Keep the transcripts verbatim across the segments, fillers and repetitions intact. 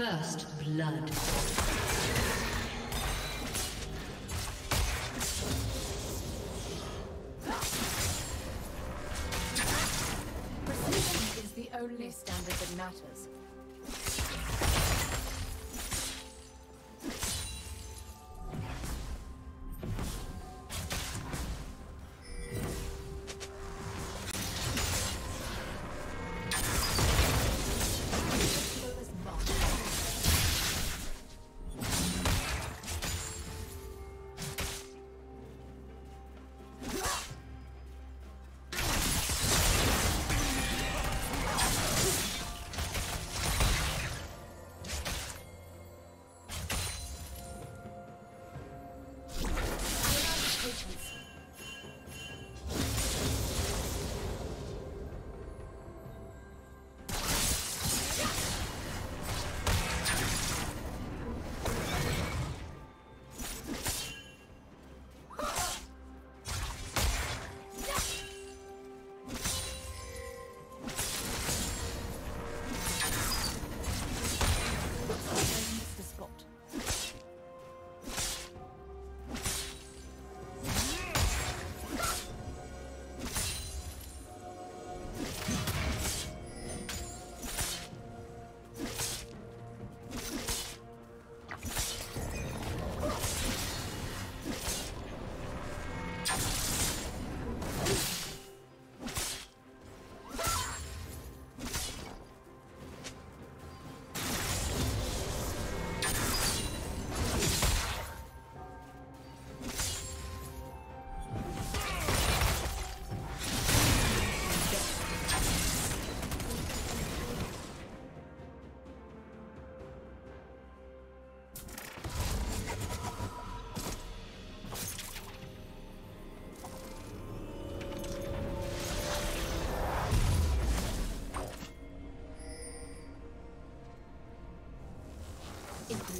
First blood. Precision is the only standard that matters.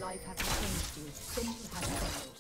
Life has changed you, sin has failed.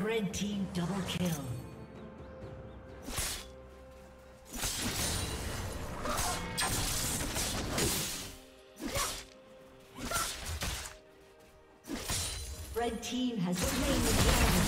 Red team double kill. Red team has slain the dragon.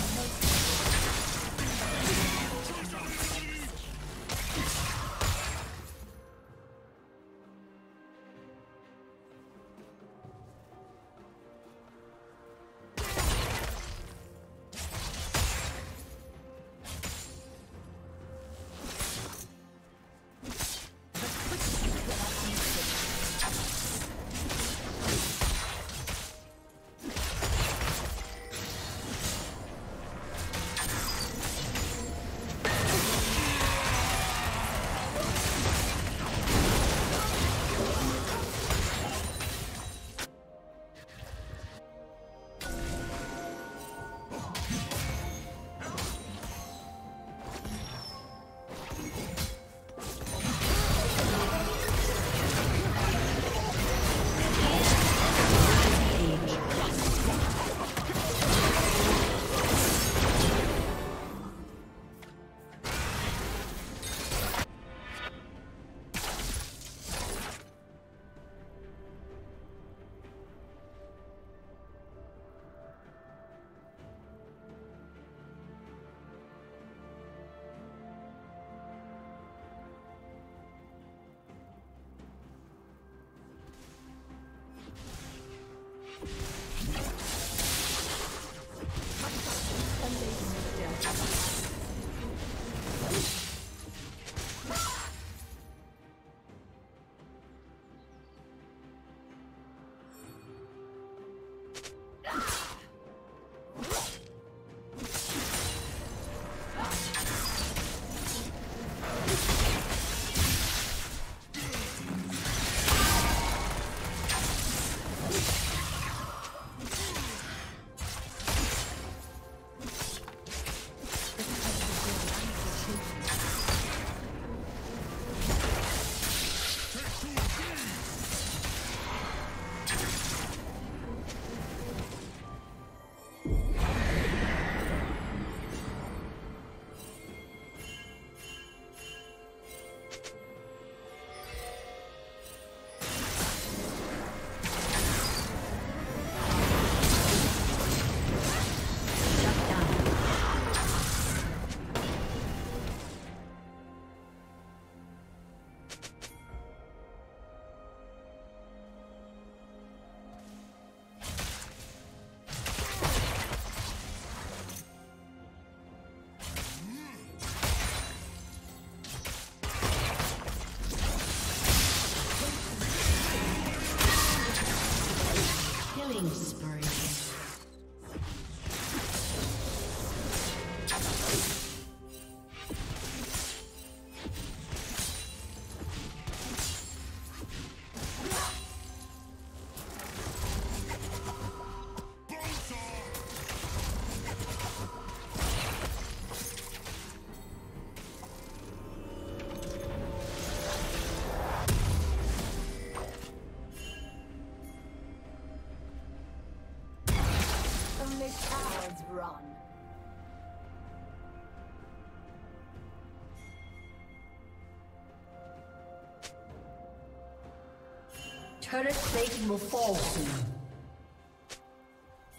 Turret plating will fall soon.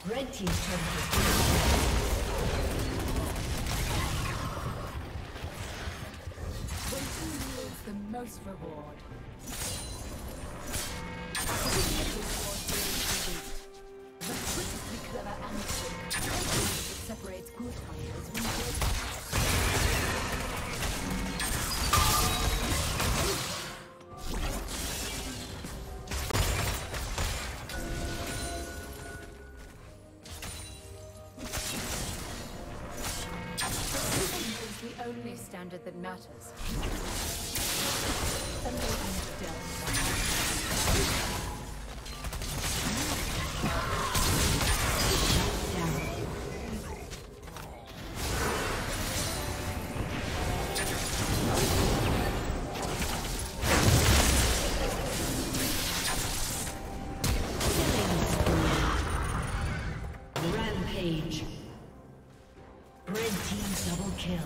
Red team's turret has been destroyed. When he yields the most reward. The quickly clever amateur. It separates good hunters from good. Only standard that matters. A Down. Rampage. Red team double kill.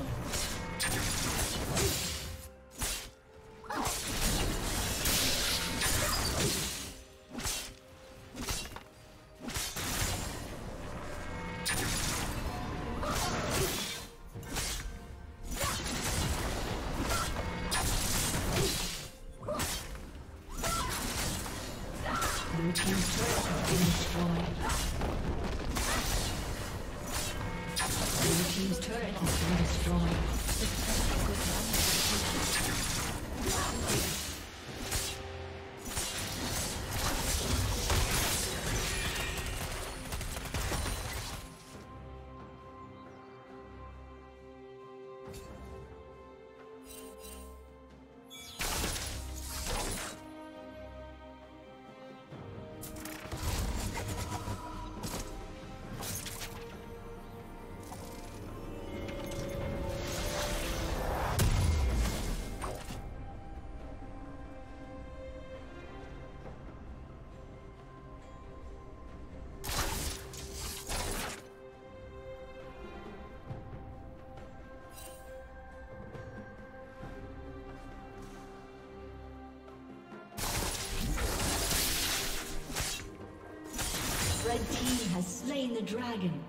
The team has slain the dragon.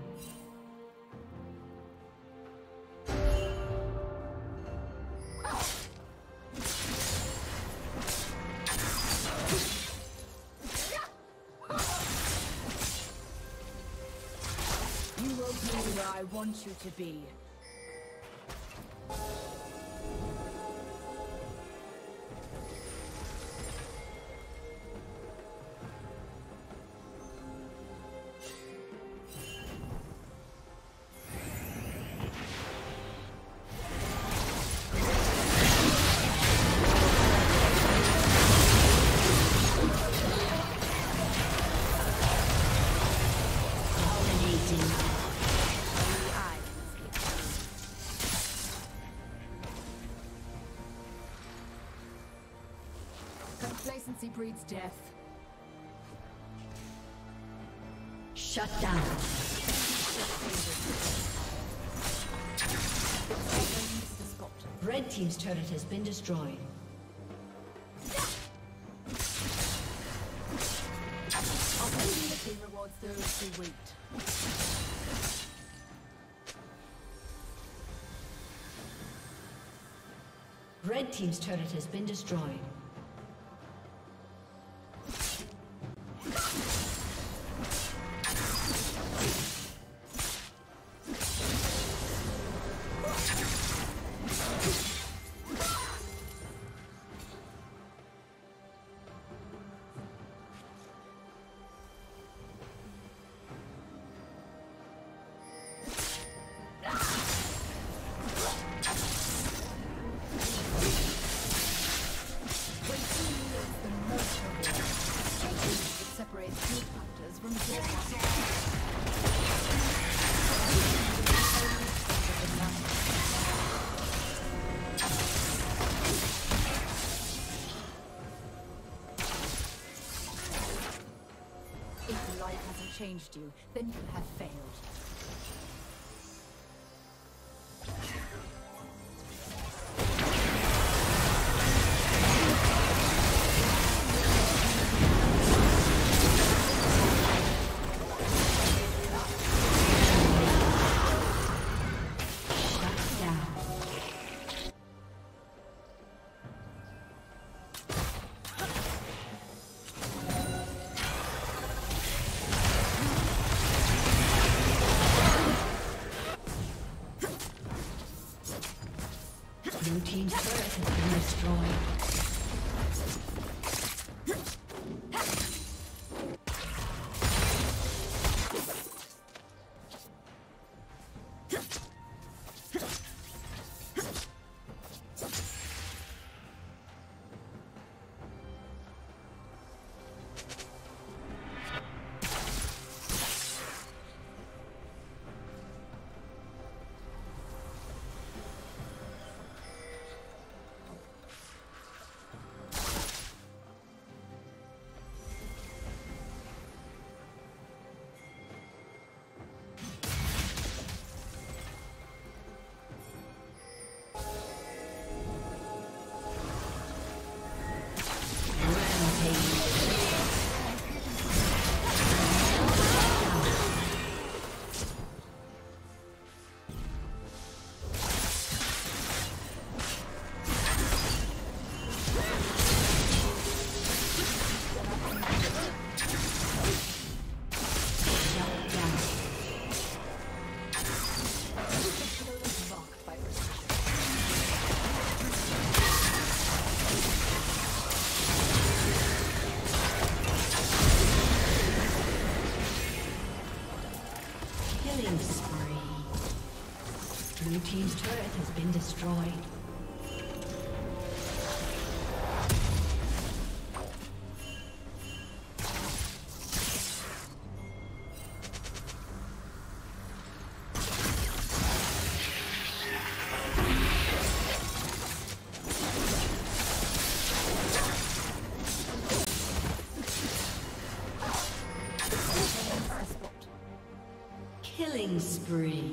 You will be where I want you to be. Complacency breeds death. Shut down. Red team's turret has been destroyed. Opportunity rewards those who wait. Red team's turret has been destroyed. Changed you, then you have failed. Blue team's turret has been destroyed. Blue team's turret has been destroyed. Killing spree.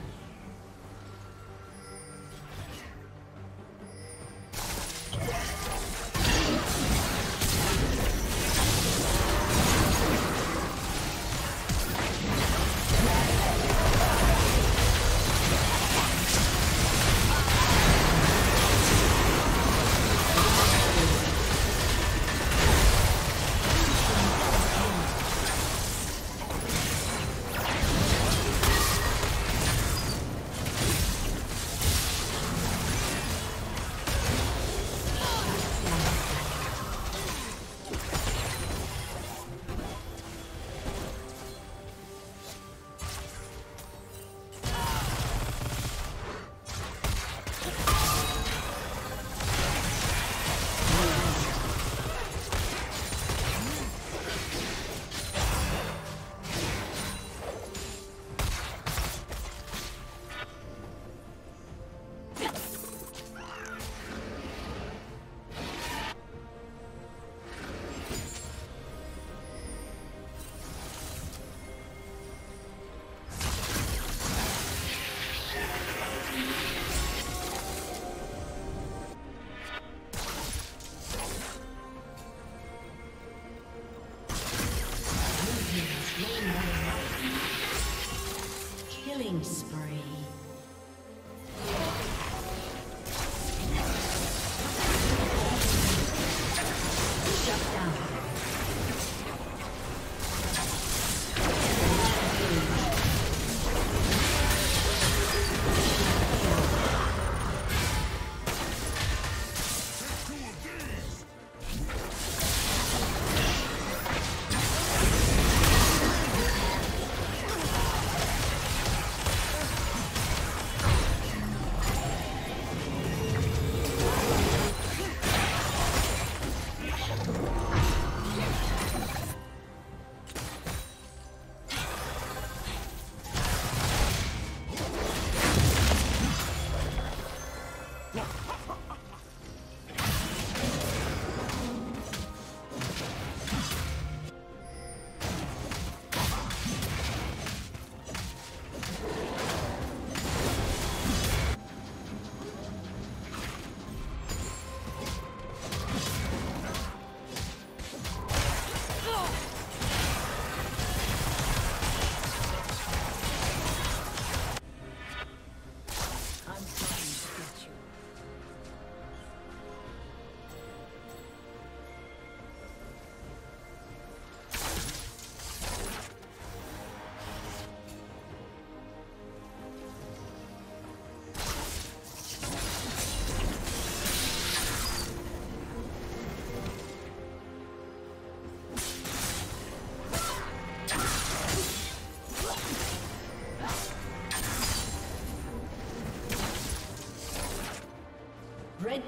Red